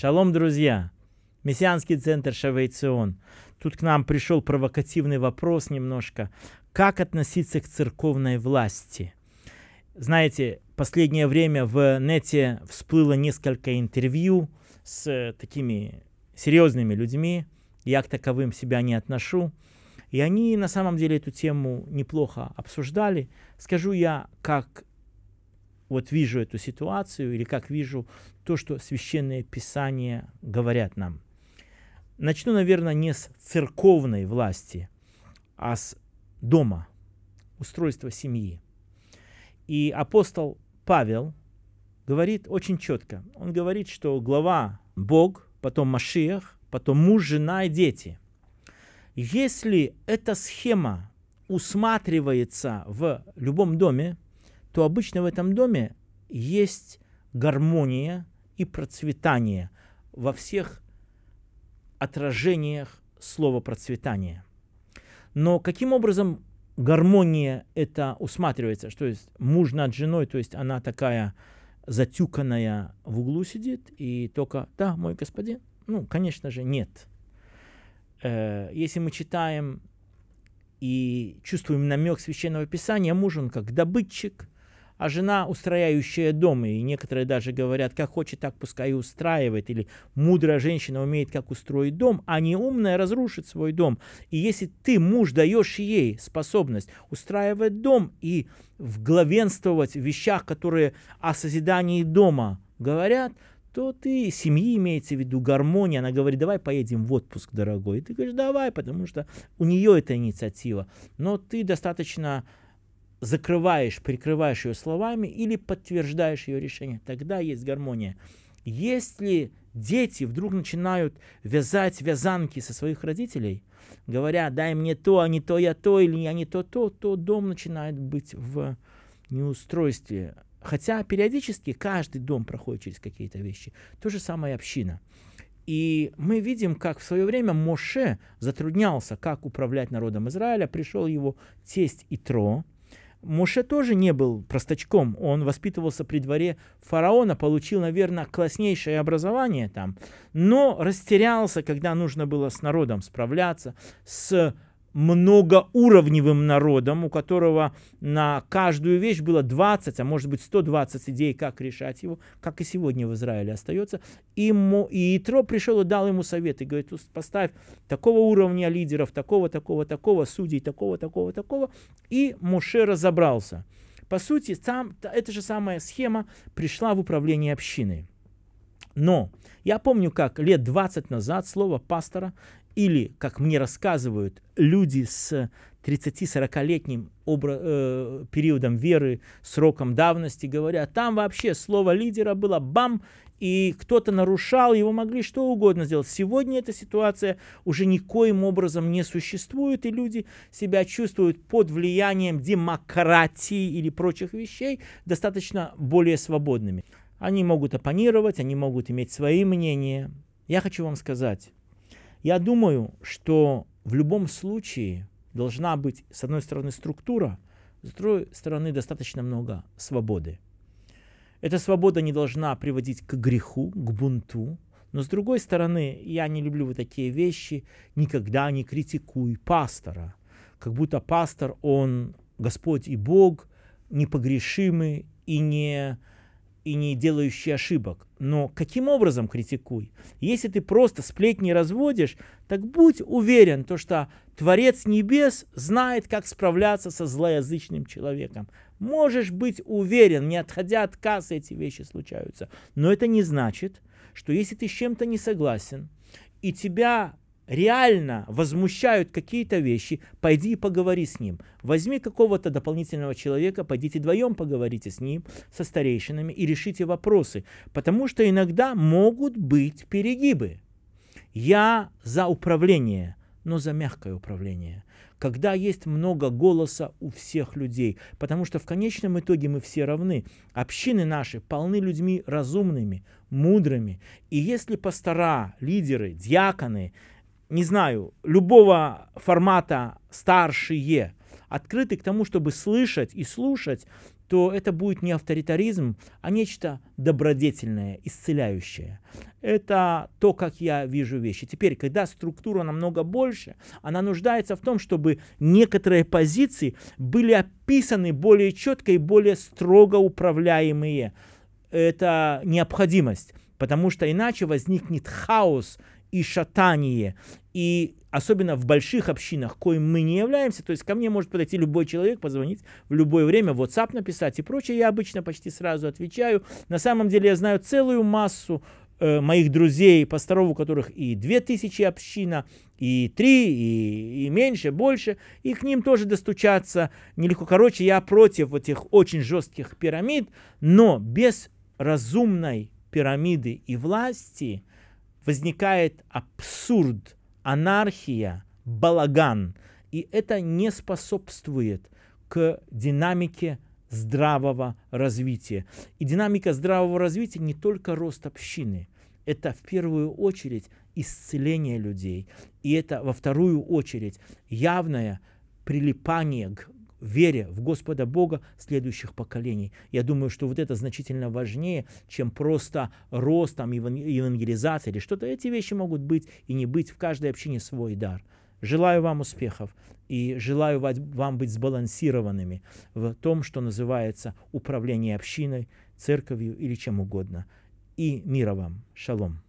Шалом, друзья! Мессианский центр Шавей Цион. Тут к нам пришел провокативный вопрос немножко. Как относиться к церковной власти? Знаете, в последнее время в нете всплыло несколько интервью с такими серьезными людьми. Я к таковым себя не отношу. И они на самом деле эту тему неплохо обсуждали. Скажу я, как вот вижу эту ситуацию, или как вижу то, что священные писания говорят нам. Начну, наверное, не с церковной власти, а с дома, устройства семьи. И апостол Павел говорит очень четко. Он говорит, что глава Бог, потом Машиах, потом муж, жена и дети. Если эта схема усматривается в любом доме, то обычно в этом доме есть гармония и процветание во всех отражениях слова «процветание». Но каким образом гармония это усматривается? Что есть муж над женой, то есть она такая затюканная в углу сидит, и только «да, мой господин». Ну, конечно же, нет. Если мы читаем и чувствуем намек Священного Писания, муж он как добытчик, а жена, устрояющая дом, и некоторые даже говорят, как хочет, так пускай и устраивает, или мудрая женщина умеет, как устроить дом, а неумная разрушит свой дом. И если ты, муж, даешь ей способность устраивать дом и главенствовать в вещах, которые о созидании дома говорят, то ты, семьи имеется в виду, гармония, она говорит, давай поедем в отпуск, дорогой. И ты говоришь, давай, потому что у нее эта инициатива. Но ты достаточно закрываешь, прикрываешь ее словами или подтверждаешь ее решение. Тогда есть гармония. Если дети вдруг начинают вязать вязанки со своих родителей, говоря, дай мне то, а не то, я то, или я не то, то, то дом начинает быть в неустройстве. Хотя периодически каждый дом проходит через какие-то вещи. То же самое и община. И мы видим, как в свое время Моше затруднялся, как управлять народом Израиля. Пришел его тесть Итро. Моше тоже не был простачком, он воспитывался при дворе фараона, получил, наверное, класснейшее образование там, но растерялся, когда нужно было с народом справляться, с многоуровневым народом, у которого на каждую вещь было 20, а может быть 120 идей, как решать его, как и сегодня в Израиле остается. И Итро пришел и дал ему совет, и говорит, поставь такого уровня лидеров, такого, такого, такого, судей, такого, такого, такого, и Моше разобрался. По сути, эта же самая схема пришла в управление общиной. Но я помню, как лет 20 назад слово пастора или, как мне рассказывают, люди с 30-40-летним периодом веры, сроком давности, говорят, там вообще слово лидера было бам, и кто-то нарушал, его могли что угодно сделать. Сегодня эта ситуация уже никоим образом не существует, и люди себя чувствуют под влиянием демократии или прочих вещей достаточно более свободными. Они могут оппонировать, они могут иметь свои мнения. Я хочу вам сказать, я думаю, что в любом случае должна быть, с одной стороны, структура, с другой стороны, достаточно много свободы. Эта свобода не должна приводить к греху, к бунту. Но, с другой стороны, я не люблю вот такие вещи. Никогда не критикуй пастора. Как будто пастор, он Господь и Бог, непогрешимый и не делающий ошибок. Но каким образом критикуй? Если ты просто сплетни разводишь, так будь уверен, то, что Творец Небес знает, как справляться со злоязычным человеком. Можешь быть уверен, не отходя от кассы, эти вещи случаются. Но это не значит, что если ты с чем-то не согласен, и тебя реально возмущают какие-то вещи, пойди и поговори с ним. Возьми какого-то дополнительного человека, пойдите вдвоем поговорите с ним, со старейшинами и решите вопросы. Потому что иногда могут быть перегибы. Я за управление, но за мягкое управление. Когда есть много голоса у всех людей. Потому что в конечном итоге мы все равны. Общины наши полны людьми разумными, мудрыми. И если пастора, лидеры, диаконы, не знаю, любого формата старшие, открыты к тому, чтобы слышать и слушать, то это будет не авторитаризм, а нечто добродетельное, исцеляющее. Это то, как я вижу вещи. Теперь, когда структура намного больше, она нуждается в том, чтобы некоторые позиции были описаны более четко и более строго управляемые. Это необходимость, потому что иначе возникнет хаос и шатание, и особенно в больших общинах, коим мы не являемся, то есть ко мне может подойти любой человек, позвонить в любое время, в WhatsApp написать и прочее, я обычно почти сразу отвечаю. На самом деле я знаю целую массу моих друзей, пасторов, у которых и 2000 община, и 3, и меньше, больше, и к ним тоже достучаться нелегко. Короче, я против этих очень жестких пирамид, но без разумной пирамиды и власти возникает абсурд, анархия, балаган, и это не способствует к динамике здравого развития. И динамика здравого развития не только рост общины, это в первую очередь исцеление людей, и это во вторую очередь явное прилипание к вере в Господа Бога следующих поколений. Я думаю, что вот это значительно важнее, чем просто рост, там, евангелизация или что-то. Эти вещи могут быть и не быть, в каждой общине свой дар. Желаю вам успехов и желаю вам быть сбалансированными в том, что называется управление общиной, церковью или чем угодно. И мира вам. Шалом.